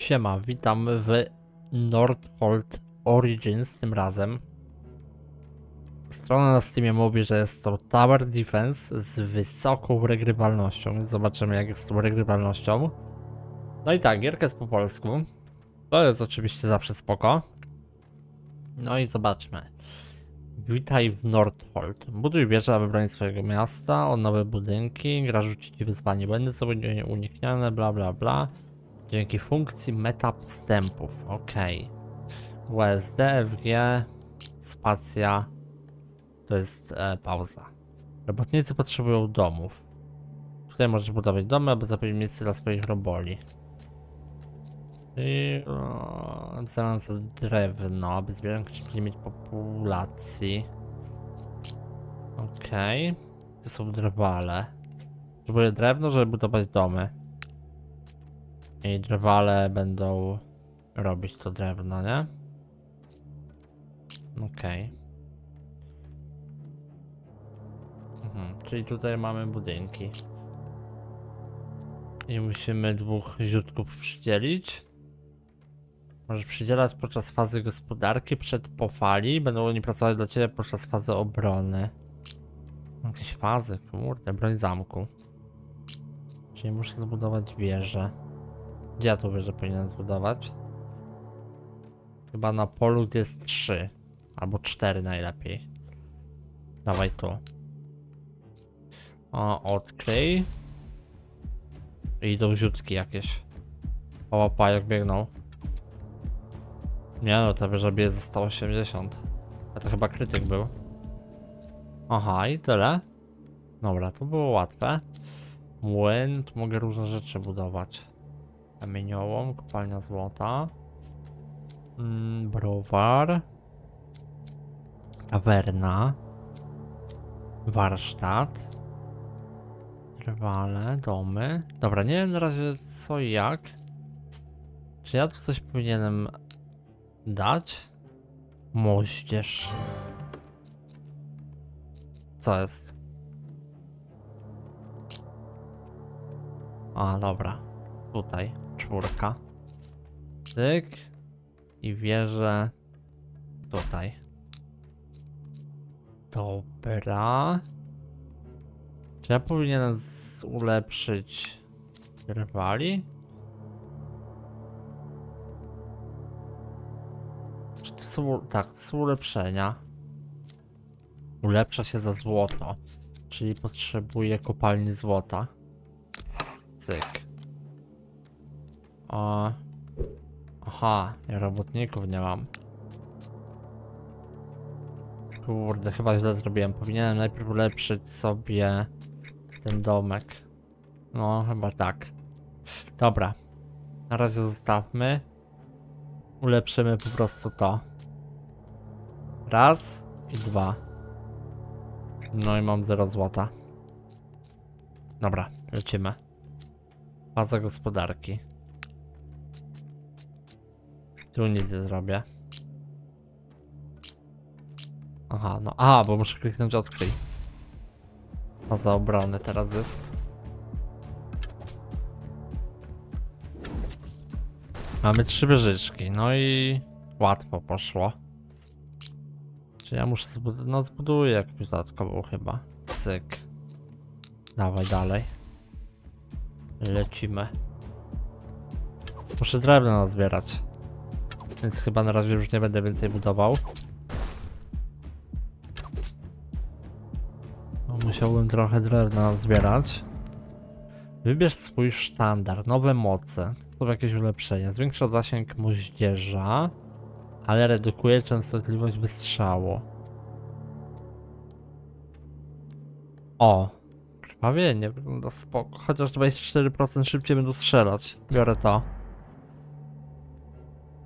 Siema, witam w Nordhold Origins tym razem. Strona na Steamie mówi, że jest to Tower Defense z wysoką regrywalnością. Zobaczymy, jak jest z tą regrywalnością. No i tak, gierka jest po polsku. To jest oczywiście zawsze spoko. No i zobaczmy. Witaj w Nordhold. Buduj wieżę, aby bronić swojego miasta, o nowe budynki, gra rzuci ci wyzwanie, będę sobie nieuniknione, bla bla bla. Dzięki funkcji Meta Wstępów. Ok. USD, FG, spacja, to jest pauza. Robotnicy potrzebują domów. Tutaj możesz budować domy, aby zapewnić miejsce dla swoich roboli. I w zamian za drewno, aby zwiększyć limit populacji. Ok. To są drwale. Potrzebuję drewno, żeby budować domy. I drwale będą robić to drewno, nie? Okej. Czyli tutaj mamy budynki. I musimy dwóch ziutków przydzielić. Możesz przydzielać podczas fazy gospodarki, przed po fali. Będą oni pracować dla ciebie podczas fazy obrony. Jakieś fazy, kurde, broń zamku. Czyli muszę zbudować wieżę. Gdzie ja tu wieżę powinienem zbudować? Chyba na polu, gdzie jest 3 albo 4 najlepiej. Dawaj tu. O, odkryj. I idą rzutki jakieś. Opa, jak biegną. Nie no, ta wieża bije za 180. A to chyba krytyk był. Aha, i tyle. Dobra, to było łatwe. Młyn, tu mogę różne rzeczy budować. Kamieniołom, kopalnia złota, browar, tawerna, warsztat, drwale, domy. Dobra, nie wiem na razie co i jak. Czy ja tu coś powinienem dać? Moździerz. Co jest? A, dobra. Tutaj. 4. Tyk. I wieżę tutaj. Dobra. Czy ja powinienem ulepszyć rywali? Czy to są... Tak, to są ulepszenia. Ulepsza się za złoto. Czyli potrzebuję kopalni złota. Cyk. O. Aha, ja robotników nie mam. Kurde, chyba źle zrobiłem. Powinienem najpierw ulepszyć sobie ten domek. No, chyba tak. Dobra. Na razie zostawmy. Ulepszymy po prostu to. Raz i dwa. No i mam 0 złota. Dobra, lecimy. Faza gospodarki. Tu nic nie zrobię. Aha, no. A, bo muszę kliknąć odkryj. A za obronę teraz jest. Mamy 3 wieżyczki. No i łatwo poszło. Czy ja muszę zbudować? No, zbuduję jakąś dodatkową chyba. Cyk. Dawaj dalej. Lecimy. Muszę drewno nazbierać. Więc chyba na razie już nie będę więcej budował. Musiałbym trochę drewna zbierać. Wybierz swój sztandar. Nowe moce. To są jakieś ulepszenia. Zwiększa zasięg moździerza, ale redukuje częstotliwość wystrzału. O! Krwawienie wygląda spoko. Chociaż 24% szybciej będą strzelać. Biorę to.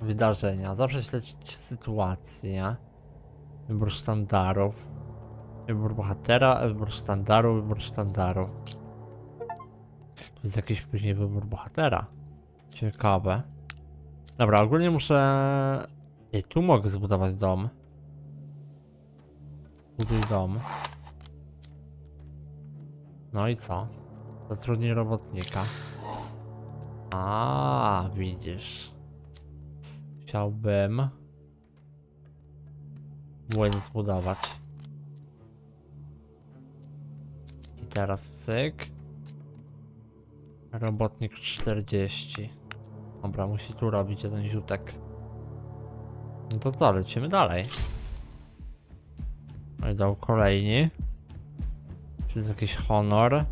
Wydarzenia. Zawsze śledzić sytuację. Wybór sztandarów. Wybór bohatera, wybór sztandaru, wybór sztandaru. Tu jest jakiś później wybór bohatera. Ciekawe. Dobra, ogólnie muszę... Ej, tu mogę zbudować dom. Buduj dom. No i co? Zatrudnij robotnika. A, widzisz. Chciałbym młyn zbudować. I teraz cyk. Robotnik 40. Dobra, musi tu robić jeden ziutek. No to co, lecimy dalej. No i dał kolejni. Czy jest jakiś honor?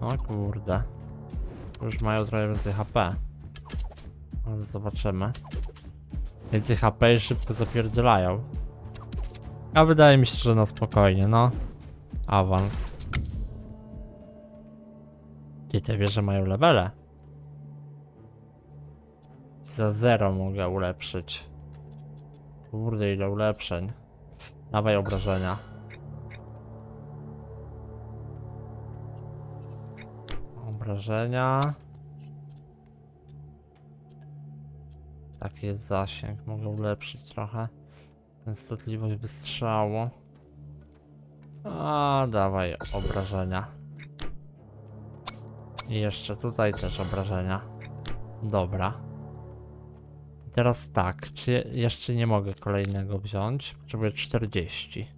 O kurde. Już mają trochę więcej HP. Ale zobaczymy. Więcej HP i szybko zapierdzielają. A wydaje mi się, że na spokojnie, no. Awans. I te wieże mają levele. Za 0 mogę ulepszyć. Kurde, ile ulepszeń. Dawaj obrażenia. Obrażenia. Taki jest zasięg. Mogę ulepszyć trochę. Częstotliwość wystrzału. A, dawaj obrażenia. I jeszcze tutaj też obrażenia. Dobra. Teraz tak, czy jeszcze nie mogę kolejnego wziąć? Potrzebuję 40.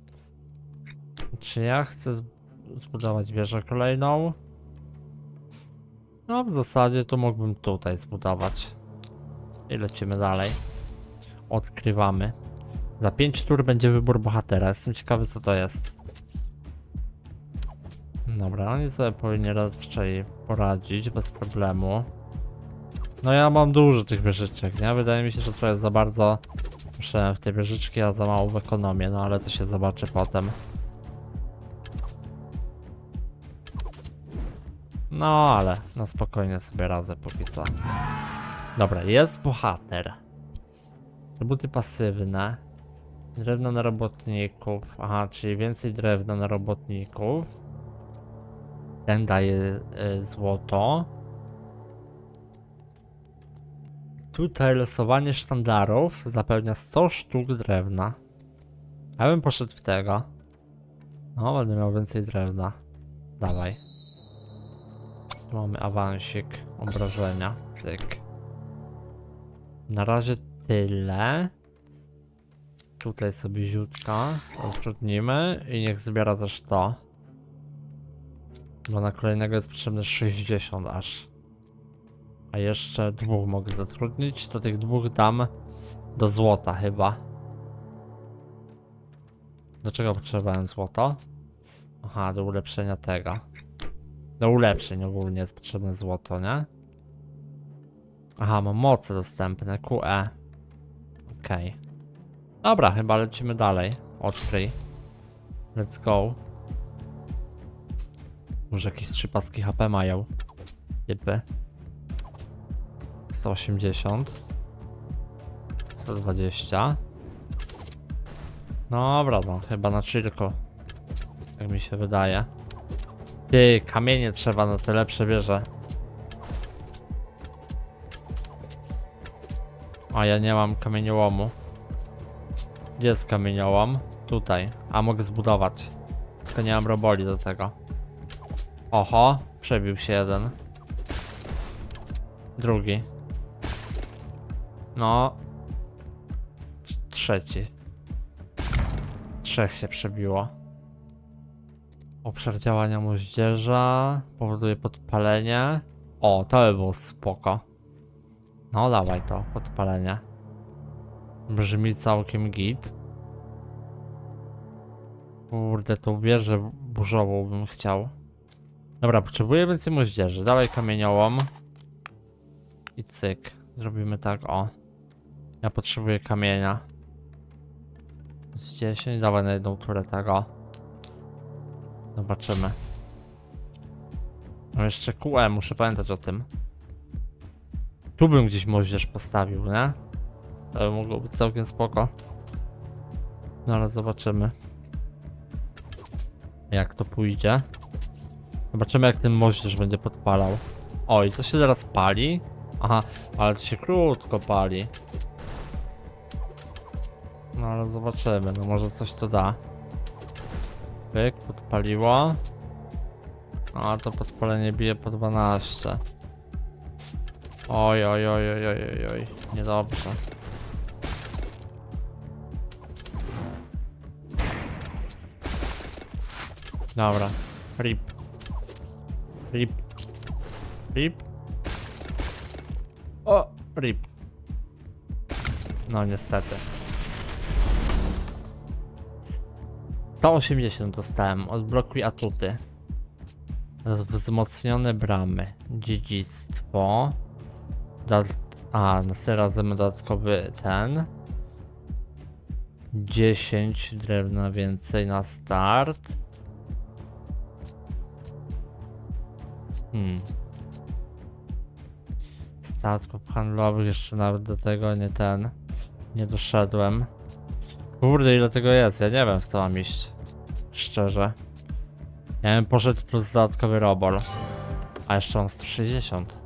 Czy ja chcę zbudować wieżę kolejną? No w zasadzie to mógłbym tutaj zbudować. I lecimy dalej. Odkrywamy. Za 5 tur będzie wybór bohatera. Jestem ciekawy, co to jest. Dobra, oni sobie powinni raczej poradzić bez problemu. No ja mam dużo tych wieżyczek, nie? Wydaje mi się, że trochę za bardzo muszę w te wieżyczki, a za mało w ekonomię, no ale to się zobaczy potem. No ale na spokojnie sobie radzę póki co. Dobra, jest bohater. Roboty pasywne. Drewno na robotników. Aha, czyli więcej drewna na robotników. Ten daje złoto. Tutaj losowanie sztandarów zapewnia 100 sztuk drewna. Ja bym poszedł w tego. No, będę miał więcej drewna. Dawaj. Tu mamy awansik obrażenia. Cyk. Na razie tyle. Tutaj sobie ziutka utrudnimy i niech zbiera też to. Bo na kolejnego jest potrzebne 60 aż. A jeszcze 2 mogę zatrudnić, to tych 2 dam do złota chyba. Do czego potrzebowałem złoto? Aha, do ulepszenia tego. Do ulepszeń ogólnie jest potrzebne złoto, nie? Aha, mam moce dostępne, QE. Okej. Okay. Dobra, chyba lecimy dalej. Odkryj. Let's go. Może jakieś 3 paski HP mają. Typy. 180. 120. Dobra, no chyba na chillku. Jak mi się wydaje. Ty, kamienie trzeba na te lepsze wieże. A ja nie mam kamieniołomu. Gdzie jest kamieniołom? Tutaj. A mogę zbudować. Tylko nie mam roboli do tego. Oho, przebił się jeden. Drugi. No, trzeci. 3 się przebiło. Obszar działania moździerza powoduje podpalenie. O, to by było spoko. No dawaj to, podpalenie. Brzmi całkiem git. Kurde, tą wieżę burzową bym chciał. Dobra, potrzebuję więcej moździerzy. Dawaj kamieniołom. I cyk. Zrobimy tak, o. Ja potrzebuję kamienia. Z 10, dawaj na jedną turę tego. Zobaczymy. No jeszcze QE, muszę pamiętać o tym. Tu bym gdzieś moździerz postawił, nie? To by mogło być całkiem spoko. No ale zobaczymy. Jak to pójdzie. Zobaczymy, jak ten moździerz będzie podpalał. Oj, to się teraz pali. Aha, ale to się krótko pali. No ale zobaczymy, no może coś to da. Pyk, podpaliło. A to podpalenie bije po 12. Oj, oj, oj, oj, oj, oj, niedobrze. Dobra, rip. Rip. Rip. O, rip. No niestety. 180 dostałem, odblokuj atuty. Wzmocnione bramy, dziedzictwo. Następnym razem dodatkowy ten. 10 drewna więcej na start. Statków handlowych jeszcze nawet do tego nie doszedłem. Kurde, ile tego jest, ja nie wiem w co mam iść. Szczerze. Ja bym poszedł plus dodatkowy robol. A jeszcze mam 160.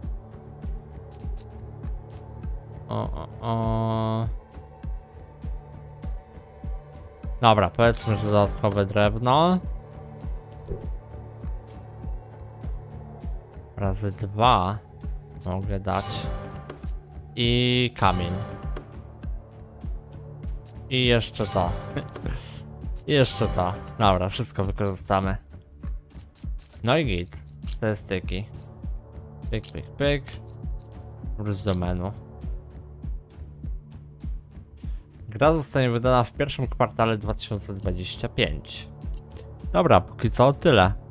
Dobra, powiedzmy, że dodatkowe drewno. Razy 2 mogę dać. I kamień. I jeszcze to. I jeszcze to. Dobra, wszystko wykorzystamy. No i git. Statystyki. Pyk, pyk, pyk. Wróć do menu. Gra zostanie wydana w pierwszym kwartale 2025. Dobra, póki co tyle.